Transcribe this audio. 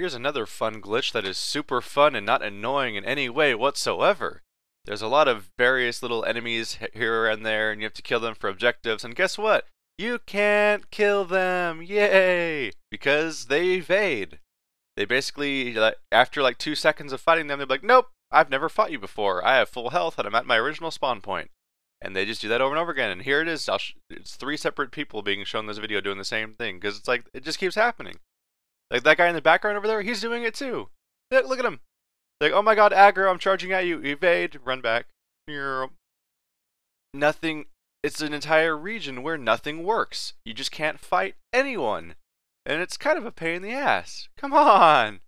Here's another fun glitch that is super fun and not annoying in any way whatsoever. There's a lot of various little enemies here and there, and you have to kill them for objectives, and guess what? You can't kill them! Yay! Because they evade. They basically, after like 2 seconds of fighting them, they're like, nope, I've never fought you before. I have full health and I'm at my original spawn point. And they just do that over and over again. And here it is. It's three separate people being shown this video doing the same thing. Because it's like, it just keeps happening. Like that guy in the background over there, he's doing it too. Look at him. Like, oh my god, aggro, I'm charging at you. Evade, run back. Nothing. It's an entire region where nothing works. You just can't fight anyone. And it's kind of a pain in the ass. Come on.